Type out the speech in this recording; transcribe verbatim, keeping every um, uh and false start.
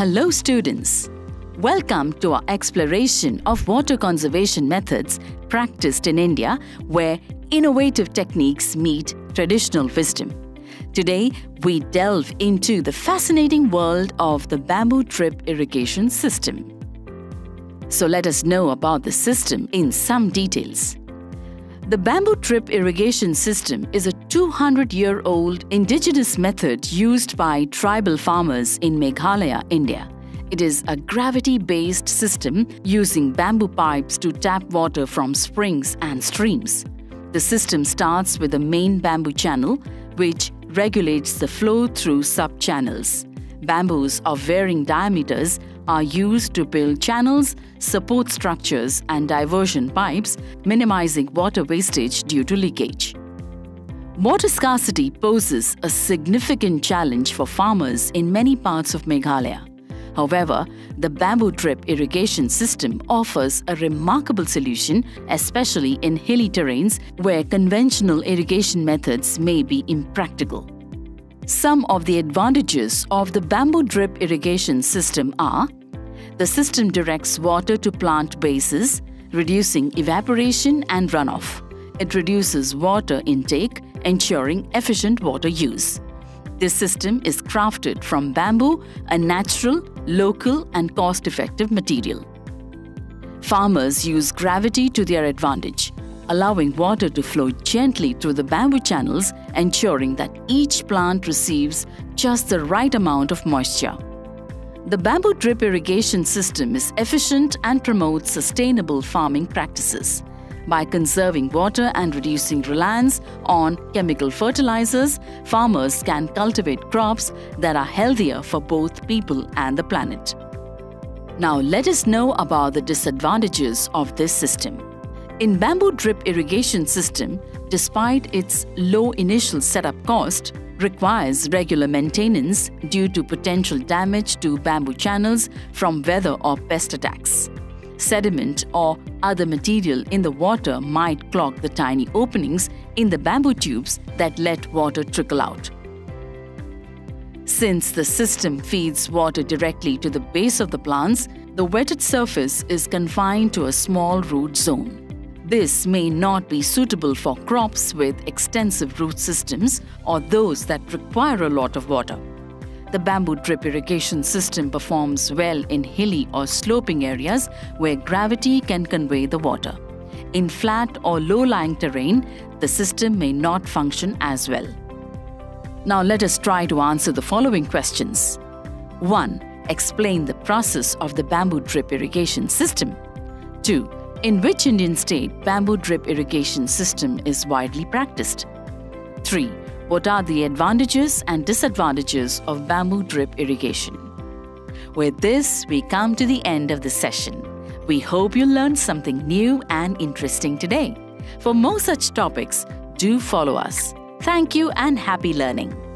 Hello students! Welcome to our exploration of water conservation methods practiced in India where innovative techniques meet traditional wisdom. Today, we delve into the fascinating world of the bamboo drip irrigation system. So let us know about the system in some details. The bamboo drip irrigation system is a two hundred year old indigenous method used by tribal farmers in Meghalaya, India. It is a gravity-based system using bamboo pipes to tap water from springs and streams. The system starts with a main bamboo channel, which regulates the flow through sub-channels. Bamboos of varying diameters are used to build channels, support structures and diversion pipes, minimizing water wastage due to leakage. Water scarcity poses a significant challenge for farmers in many parts of Meghalaya. However, the bamboo drip irrigation system offers a remarkable solution, especially in hilly terrains where conventional irrigation methods may be impractical. Some of the advantages of the bamboo drip irrigation system are: the system directs water to plant bases, reducing evaporation and runoff. It reduces water intake, ensuring efficient water use. This system is crafted from bamboo, a natural, local and cost-effective material. Farmers use gravity to their advantage, allowing water to flow gently through the bamboo channels, ensuring that each plant receives just the right amount of moisture. The bamboo drip irrigation system is efficient and promotes sustainable farming practices. By conserving water and reducing reliance on chemical fertilizers, farmers can cultivate crops that are healthier for both people and the planet. Now let us know about the disadvantages of this system. In bamboo drip irrigation system, despite its low initial setup cost, requires regular maintenance due to potential damage to bamboo channels from weather or pest attacks. Sediment or other material in the water might clog the tiny openings in the bamboo tubes that let water trickle out. Since the system feeds water directly to the base of the plants, the wetted surface is confined to a small root zone. This may not be suitable for crops with extensive root systems or those that require a lot of water. The bamboo drip irrigation system performs well in hilly or sloping areas where gravity can convey the water. In flat or low-lying terrain, the system may not function as well. Now let us try to answer the following questions. one. Explain the process of the bamboo drip irrigation system. two. In which Indian state bamboo drip irrigation system is widely practiced? three. What are the advantages and disadvantages of bamboo drip irrigation? With this, we come to the end of the session. We hope you learned something new and interesting today. For more such topics, do follow us. Thank you and happy learning.